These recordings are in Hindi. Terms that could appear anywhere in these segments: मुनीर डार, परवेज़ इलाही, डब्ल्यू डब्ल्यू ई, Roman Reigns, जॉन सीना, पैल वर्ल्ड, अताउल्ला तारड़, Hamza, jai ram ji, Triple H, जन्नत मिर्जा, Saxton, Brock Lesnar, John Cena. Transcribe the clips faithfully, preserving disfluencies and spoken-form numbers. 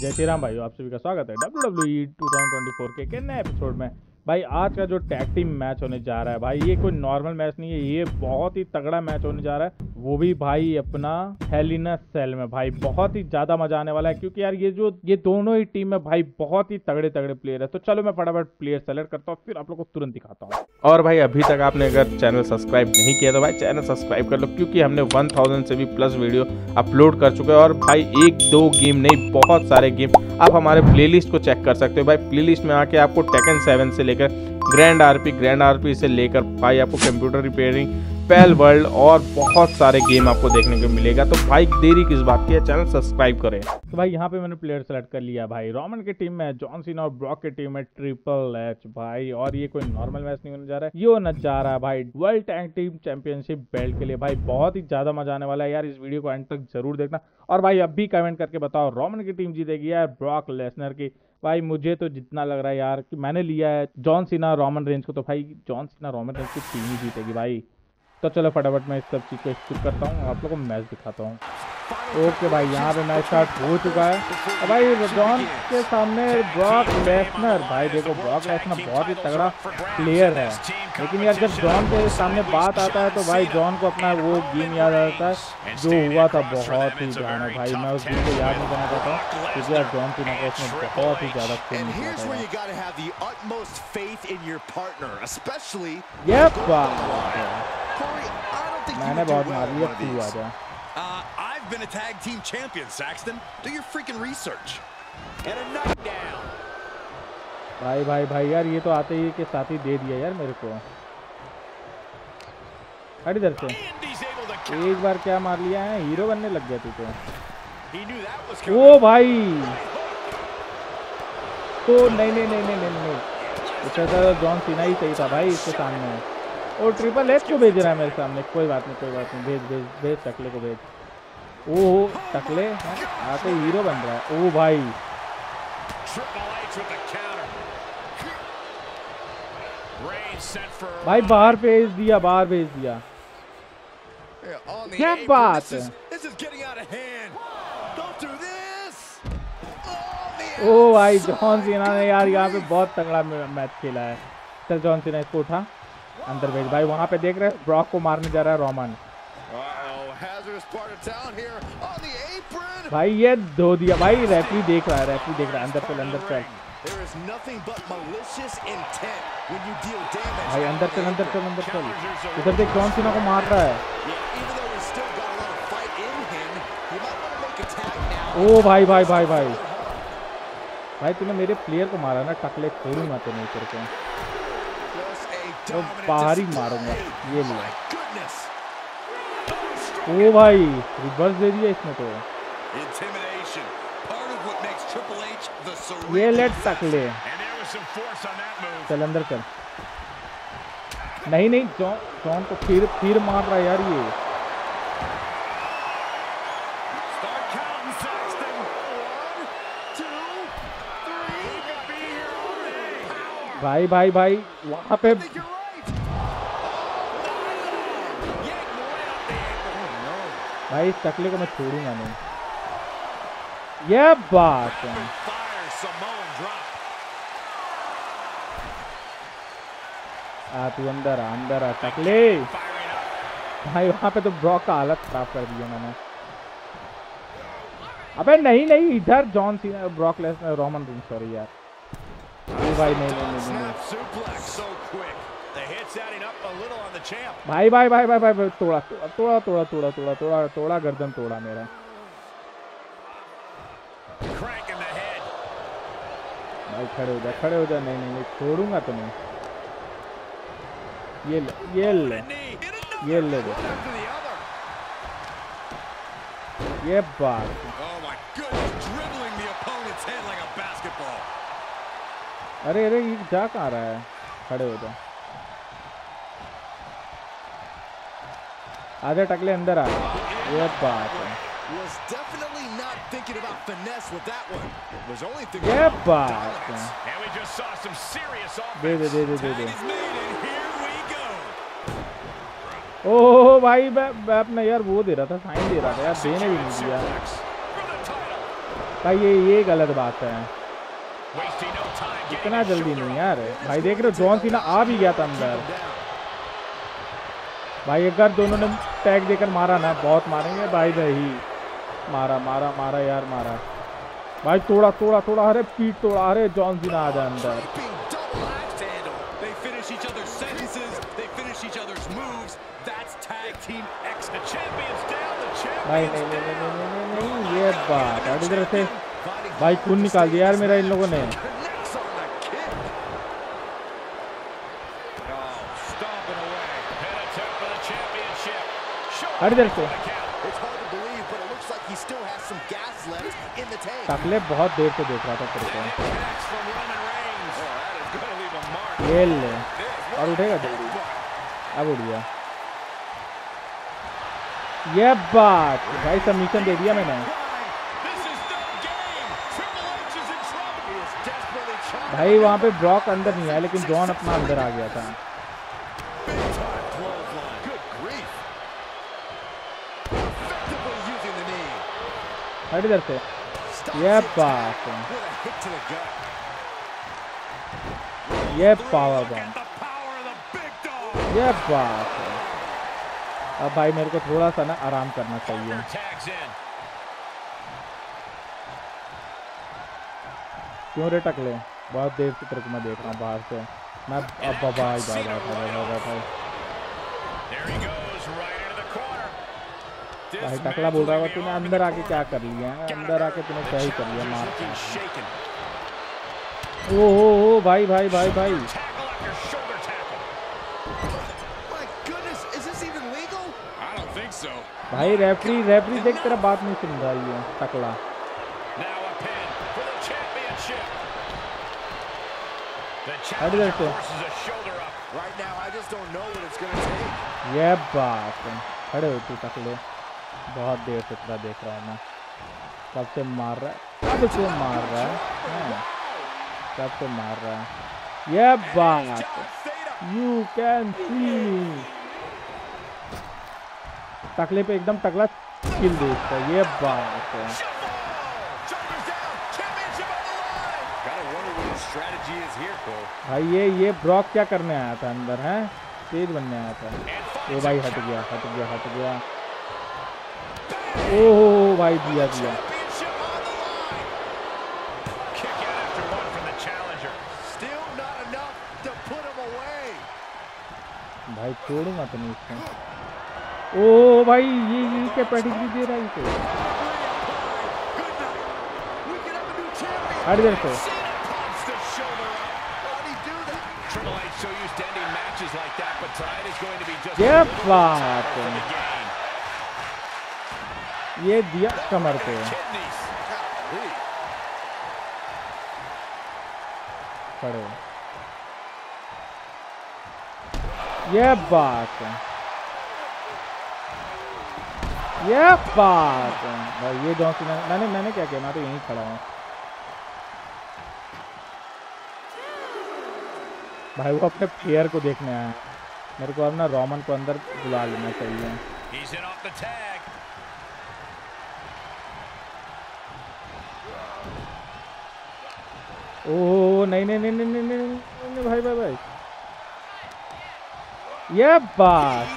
जय श्री राम भाई, आप सभी का स्वागत है डब्ल्यू डब्ल्यू ई दो हज़ार चौबीस के, के नए एपिसोड में। भाई आज का जो टैग टीम मैच होने जा रहा है भाई, ये कोई नॉर्मल मैच नहीं है, ये बहुत ही तगड़ा मैच होने जा रहा है, वो भी भाई अपना हेल इन अ सेल में। भाई बहुत ही ज्यादा मजा आने वाला है क्योंकि यार ये जो ये दोनों ही टीम में भाई बहुत ही तगड़े तगड़े प्लेयर है। तो चलो मैं फटाफट प्लेयर सेलेक्ट करता हूँ, फिर आप लोग को तुरंत दिखाता हूँ। और भाई अभी तक आपने अगर चैनल सब्सक्राइब नहीं किया तो भाई चैनल सब्सक्राइब कर लो, क्योंकि हमने वन थाउजेंड से भी प्लस वीडियो अपलोड कर चुके हैं। और भाई एक दो गेम नहीं, बहुत सारे गेम आप हमारे प्ले लिस्ट को चेक कर सकते हो। भाई प्ले लिस्ट में आके आपको टेकन सेवन से लेकर ग्रैंड आरपी ग्रैंड आरपी से लेकर भाई आपको कंप्यूटर रिपेयरिंग, पैल वर्ल्ड और बहुत सारे गेम आपको देखने को मिलेगा। तो भाई देरी किस बात की है, चैनल सब्सक्राइब करें। तो भाई यहाँ पे मैंने प्लेयर सेलेक्ट कर लिया। भाई रोमन की टीम में जॉन सीना और ब्रॉक की टीम में ट्रिपल एच। भाई और ये कोई नॉर्मल मैच नहीं होने जा रहा है, ये होने जा रहा है भाई world tag team championship belt के लिए। भाई बहुत ही ज्यादा मजा आने वाला है यार, इस वीडियो को एंड तक जरूर देखना। और भाई अब भी कमेंट करके बताओ रोमन की टीम जीतेगी यार ब्रॉक लेसनर की। भाई मुझे तो जितना लग रहा है यार कि मैंने लिया है जॉन सीना रोमन रेंज को, तो भाई जॉन सीना रोमन रेंज की टीम ही जीतेगी भाई। तो चलो फटाफट मैं इस सब चीज़ को स्किप करता हूँ, आप लोगों को मैच दिखाता हूँ। ओके भाई यहाँ पे मैच स्टार्ट हो चुका है। भाई जॉन के सामने ब्रॉक लेसनर, भाई देखो ब्रॉक लेसनर बहुत ही तगड़ा प्लेयर है, लेकिन यार जब जॉन के सामने बात आता है तो भाई जॉन को अपना वो गेम याद आता है जो हुआ था बहुत ही ज्यादा। भाई मैं उस गेम को याद नहीं करना चाहता हूँ क्योंकि यार जॉन की नॉकआउट में बहुत ही ज्यादा खेल निकला। मैंने बहुत मारी है, तू आ जा। I've been a tag team champion, Saxton. Do your freaking research. And a knockdown. भाई भाई भाई यार ये तो आते ही के साथ ही दे दिया यार मेरे को। हट इधर से, एक बार क्या मार लिया है, हीरो बनने लग गया तू तो। ओ भाई तो नहीं नहीं नहीं नहीं नहीं अच्छा था, जॉन सीना ही सही था भाई इसके सामने। और ट्रिपल एच को भेज रहा है मेरे सामने, कोई बात नहीं कोई बात नहीं, भेज भेज भेज टकले को भेज। ओ टकले आते हीरो बन रहा है। ओ भाई भाई बाहर भेज दिया, बाहर भेज दिया, क्या बात है। ओ भाई जॉन सीना ने यार यहाँ पे बहुत तगड़ा मैच खेला है। चल जॉन सीना इसको उठा अंदर भेज। भाई वहाँ पे देख रहे हैं ब्रॉक को मारने जा रहा है रोमन। भाई ये धो दिया भाई, रेफरी देख रहा है, रेफरी देख रहा है। अंदर चल अंदर चल भाई, अंदर चल अंदर चल अंदर चल। इधर देख जॉन सीना को मार रहा है। ओ भाई भाई भाई भाई भाई तूने मेरे प्लेयर को मारा ना, टकले छोड़ूंगा तो नहीं करके, तो बाहर ही मारूंगा ये लिया। ओ भाई रिवर्स दे दिया इसने तो। ये लेट टकले चल अंदर चल। नहीं नहीं जॉन जॉन को फिर फिर मार रहा है यार ये। भाई भाई भाई वहां पे भाई इस टकले को मैं छोड़ूंगा नहीं, ये बात है। आ तू अंदर आ अंदर आ टकले। भाई वहां पे तो ब्रॉक का हालत खराब कर दिया मैंने। अबे नहीं नहीं इधर जॉन सीना Brock Lesnar Roman Reigns, sorry यार। भाई नहीं नहीं नहीं, नहीं। भाई भाई भाई भाई भाई तोड़ा तोड़ा तोड़ा तोड़ा तोड़ा तोड़ा तोड़ा गर्दन तोड़ा मेरा। भाई खड़े हो जा खड़े हो जा, नहीं नहीं नहीं छोड़ूंगा तो नहीं। ये ले, ये ले, ये ले दे ये बात। अरे अरे ये जा कहाँ रहा है, खड़े हो जा, आजा टकले अंदर आ। ये बात है। Was definitely not thinking about finesse with that one. Was only thinking about dominance. And we just saw some serious offense. Here we ओह भाई बैप ने यार वो दे रहा था, साइन दे रहा था यार, देने भी नहीं दिया भाई। ये ये गलत बात है, इतना जल्दी नहीं यार भाई। देख रहे हो जॉन सीना आ भी गया था अंदर भाई। अगर दोनों ने टैग देकर मारा ना, बहुत मारेंगे भाई। नहीं मारा मारा मारा यार मारा भाई, थोड़ा थोड़ा थोड़ा, अरे पीठ तोड़ा, अरे जॉन सीना आ जा अंदर। भाई नहीं नहीं नहीं नहीं नहीं ये बात अड़ी तरह से भाई, खून निकाल दिया यार मेरा इन लोगों ने। अड़ी तरह से टकले बहुत देर से देख रहा था प्रोग्राम। ये ले और उठेगा जल्दी, अब उठ गया। ये बात भाई, सबमिशन दे दिया मैंने भाई। वहां पे ब्रॉक अंदर नहीं आया, लेकिन जॉन अपना अंदर आ गया था। हट इधर से, ये बात, ये पावर बॉम्ब, ये बात। अब भाई मेरे को थोड़ा सा ना आराम करना चाहिए। क्यों रे टकले, बहुत देर से ट्रक में देख रहा हूँ बाहर से मैं। अब बाबा भाई भाई भाई टकला बोल रहा है, तूने अंदर आके क्या कर लिया है? अंदर आके तूने क्या ही कर लिया मार। ओ हो हो भाई भाई भाई भाई भाई रेफरी रेफरी देख, तेरा बात नहीं सुन रही है टकला। ये बात, खड़े हो तू टकले, बहुत देर से तेरा देख रहा हूँ मैं। कब से मार रहा है, कब से मार रहा है, कब से मार रहा है। ये बात, यू कैन सी टकले पे एकदम टकला किल देता है। ये बात है, भाई ये ये ब्रॉक क्या करने आया था अंदर, है तेज बनने आया था। ओ भाई हट गया हट गया हट गया। ओहो भाई दिया दिया भाई, छोड़ूंगा तो नहीं इसको। ओ भाई ये ये क्या पैटिक भी दे रहा है इसे। हट इधर से, ये बात, ये दिया कमर पे। पढ़ो ये बात, ये बात भाई। ये जॉन सीना, मैंने मैंने क्या किया, मैं तो यहीं खड़ा हूँ भाई। वो अपने प्लेयर को देखने आया है, मेरे को अपना रोमन को अंदर बुला लेना चाहिए। ओह नहीं नहीं नहीं नहीं नहीं नहीं भाई भाई भाई, ये बात।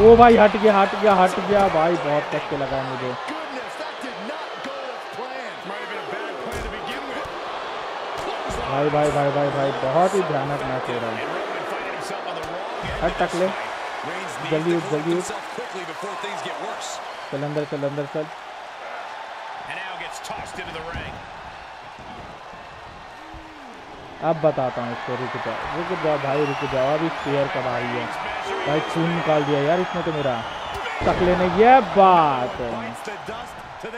ओ भाई हट गया हट गया हट गया भाई, बहुत टक्कर लगा मुझे। भाई भाई भाई भाई भाई बहुत ही भयानक मैच हो रहा है। हट टकले, जल्दी उठ जल्दी उठ, चल अंदर चल अंदर चल। अब बताता हूँ इसको, रुक जाओ रुक जाओ भाई रुक जाओ। अभी प्लेयर का भाई है भाई, खून निकाल दिया यार इसने तो मेरा टकले ने। ये बात, चल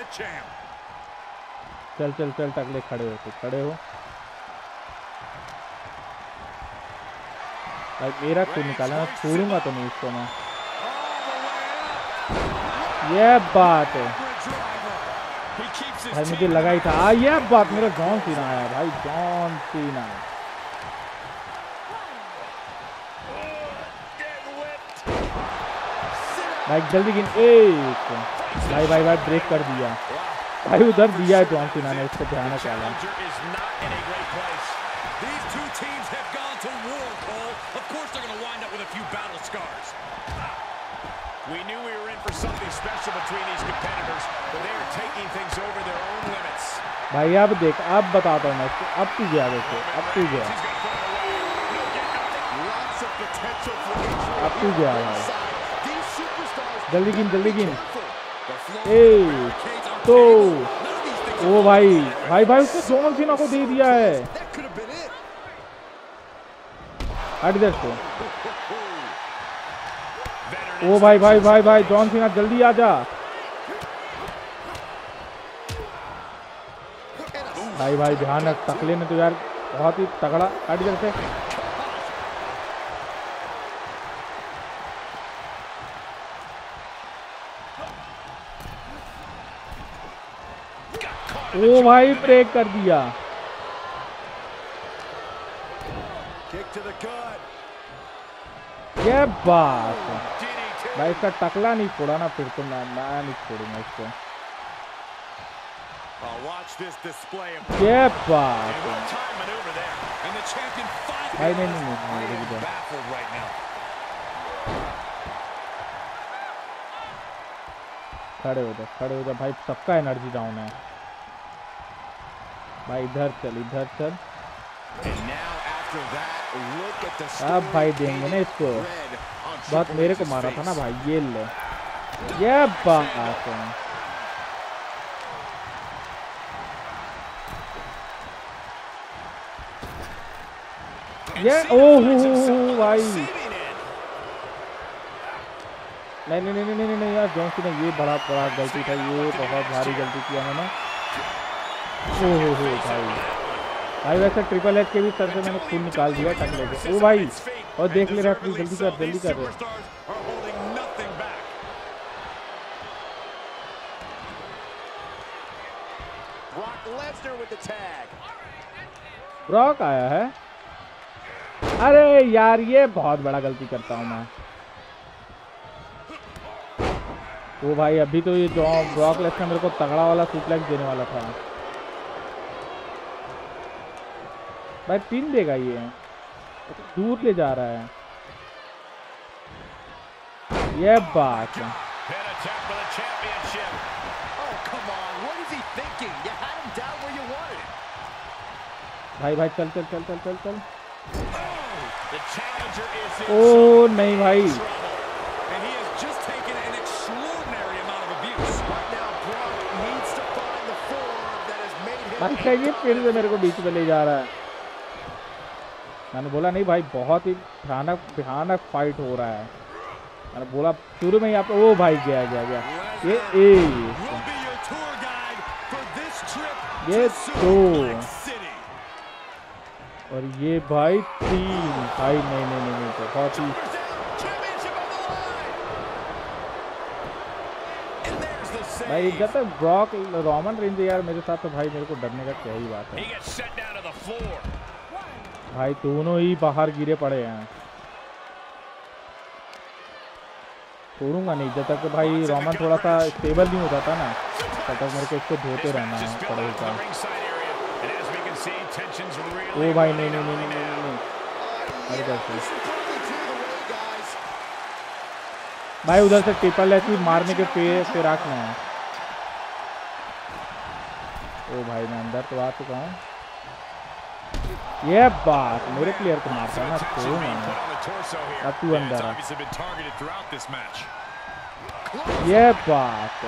चल चल टकले, खड़े हो तो खड़े हो भाई। मेरा खून निकाला, मैं छोड़ूंगा तो नहीं इसको मैं। ये बात भाई, मुझे लगा ही था। ये बात, मेरा जॉन सीना आया भाई, जॉन सीना। भाई जल्दी गिन। एक भाई भाई भाई ब्रेक कर दिया भाई, उधर दिया है जॉन सीना ने, इसको ध्यान रखा। भाई अब देख, अब बताता हूँ मैं, अब पी गया देखो, अब पी गया, अब पी गया भाई, जल्दी गिन जल्दी गिन। ए तो ओ भाई भाई भाई उसने जॉन सीना को दे दिया है। हट इधर से। ओ भाई भाई भाई भाई जॉन सीना जल्दी आ जा भाई भाई, ध्यान रख, तकले में तो यार बहुत ही तगड़ा। हट इधर से। ओ भाई ब्रेक कर दिया। ये बात भाई, इसका टकला नहीं फोड़ा ना, फिर तो मैं मैं नहीं फोड़ूंगा इसको। ये बात भाई, नहीं नहीं खड़े हो जा खड़े हो जा भाई, सबका एनर्जी डाउन है भाई। इधर चल इधर चल। अब भाई देंगे ना इसको, बहुत मेरे को मारा था ना भाई, ये ले। ये बात ये ओह भाई, नहीं नहीं नहीं नहीं नहीं यार जॉन सीना, ये बड़ा बड़ा गलती था, ये बहुत भारी गलती किया मैंने। ओ हो हो भाई भाई, वैसे ट्रिपल एच के भी सर से मैंने खून निकाल दिया टकले के। ओ भाई और देख ले रहा, जल्दी कर जल्दी कर रहे। ब्रॉक आया है। अरे यार ये बहुत बड़ा गलती करता हूँ मैं। ओ भाई अभी तो ये जो ब्रॉक लेसनर मेरे को तगड़ा वाला सुप्लेक्स देने वाला था भाई, तीन देगा ये, दूर ले जा रहा है। ये बात भाई भाई चल चल चल चल चल चल। ओ नहीं भाई, ये फिर से मेरे को बीच में ले जा रहा है। मैंने बोला नहीं भाई, बहुत ही भयानक भयानक फाइट हो रहा है, मैंने बोला शुरू में ही आप। ओ भाई गया गया गया ये ए, ये दो और ये भाई तीन भाई, नहीं नहीं नहीं बहुत ही। भाई जब तक ब्रॉक रोमन रेंज यार मेरे साथ, तो भाई मेरे को डरने का क्या ही बात है भाई, दोनों ही बाहर गिरे पड़े हैं। छोड़ूंगा नहीं जब तक भाई रोमन थोड़ा सा स्टेबल नहीं होता था ना, तब तक मेरे को इसको धोते रहना पड़ेगा। ओ भाई नहीं नहीं नहीं नहीं नहीं भाई, उधर से ट्रिपल एच भी मारने के फिर फिर रखना है। ओ भाई मैं अंदर तो आ चुका हूँ। ये बात मेरे प्लेयर को मारता ना, तो अब तू अंदर है। ये बात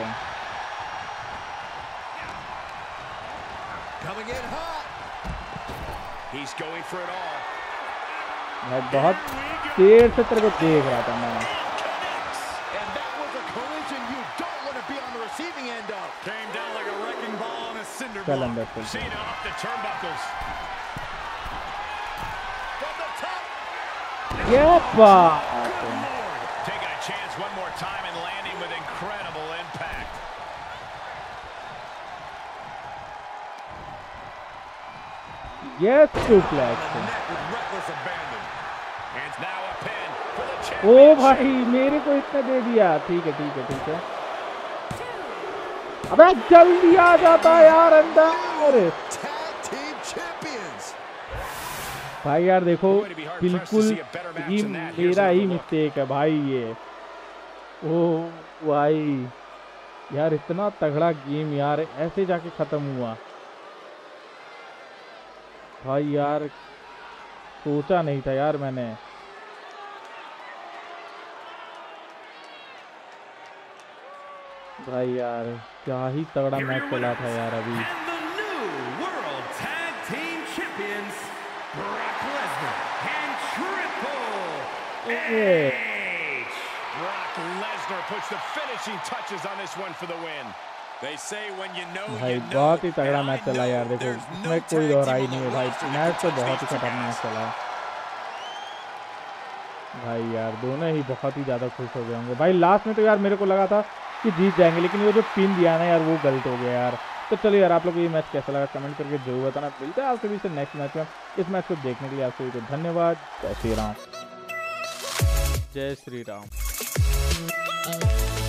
मैं बहुत देर से तेरे को देख रहा था मैं। चल अंदर चल। Yes, suplex. ओ भाई मेरे को इतना दे दिया। ठीक है ठीक है ठीक है। अबे जल्दी आ जाता यार अंदर। भाई यार देखो बिल्कुल ही मेरा ही मिस्टेक है भाई ये। ओ भाई यार इतना तगड़ा गेम यार ऐसे जाके खत्म हुआ भाई यार। सोचा नहीं था यार मैंने। भाई यार क्या ही तगड़ा मैच चला था यार अभी। भाई बहुत ही तगड़ा मैच चला यार। देखो इसमें कोई दोहराई नहीं है भाई। मैच तो बहुत ही खतरनाक चला भाई यार। दोनों ही बहुत ही ज्यादा खुश हो गए होंगे भाई। लास्ट में तो यार मेरे को लगा था कि जीत जाएंगे, लेकिन वो जो पिन दिया ना यार वो गलत हो गया यार। तो चलो यार आप लोग ये मैच कैसा लगा कमेंट करके जरूर बताना। मिलते हैं आप सभी से नेक्स्ट मैच में। इस मैच को देखने के लिए आप सभी को धन्यवाद। जय श्री राम। जय श्री राम।